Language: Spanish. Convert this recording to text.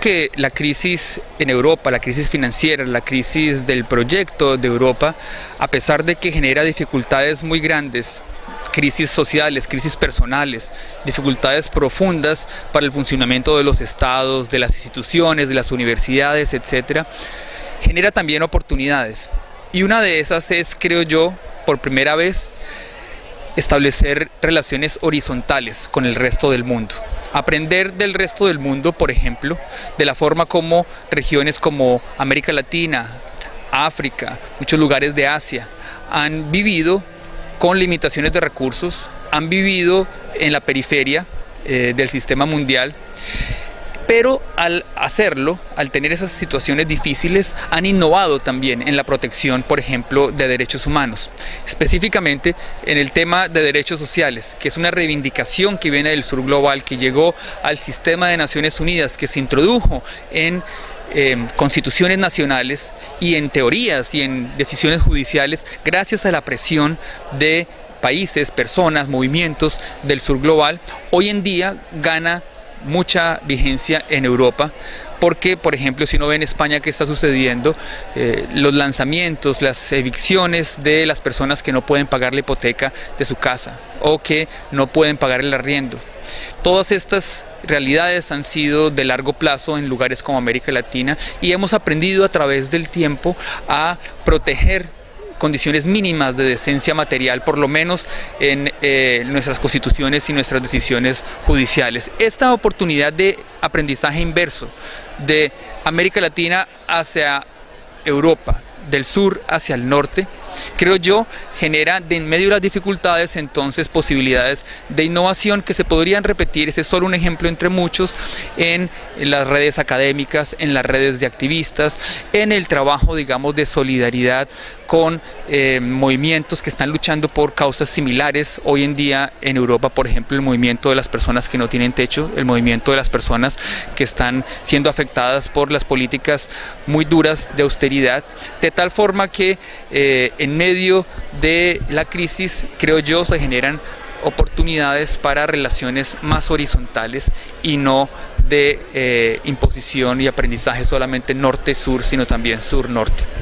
que la crisis en Europa, la crisis financiera, la crisis del proyecto de Europa, a pesar de que genera dificultades muy grandes, crisis sociales, crisis personales, dificultades profundas para el funcionamiento de los estados, de las instituciones, de las universidades, etcétera, genera también oportunidades. Y una de esas es, creo yo, por primera vez, establecer relaciones horizontales con el resto del mundo. Aprender del resto del mundo, por ejemplo, de la forma como regiones como América Latina, África, muchos lugares de Asia, han vivido con limitaciones de recursos, han vivido en la periferia del sistema mundial, pero al hacerlo, al tener esas situaciones difíciles, han innovado también en la protección, por ejemplo, de derechos humanos, específicamente en el tema de derechos sociales, que es una reivindicación que viene del sur global, que llegó al sistema de Naciones Unidas, que se introdujo en constituciones nacionales y en teorías y en decisiones judiciales gracias a la presión de países, personas, movimientos del sur global. Hoy en día gana mucha vigencia en Europa porque, por ejemplo, si uno ve en España qué está sucediendo, los lanzamientos, las evicciones de las personas que no pueden pagar la hipoteca de su casa o que no pueden pagar el arriendo. Todas estas realidades han sido de largo plazo en lugares como América Latina y hemos aprendido a través del tiempo a proteger condiciones mínimas de decencia material, por lo menos en nuestras constituciones y nuestras decisiones judiciales. Esta oportunidad de aprendizaje inverso de América Latina hacia Europa, del sur hacia el norte, creo yo, genera de en medio de las dificultades entonces posibilidades de innovación que se podrían repetir, ese es solo un ejemplo entre muchos, en las redes académicas, en las redes de activistas, en el trabajo, digamos, de solidaridad con movimientos que están luchando por causas similares hoy en día en Europa, por ejemplo, el movimiento de las personas que no tienen techo, el movimiento de las personas que están siendo afectadas por las políticas muy duras de austeridad, de tal forma que en medio de la crisis, creo yo, se generan oportunidades para relaciones más horizontales y no de imposición y aprendizaje solamente norte-sur, sino también sur-norte.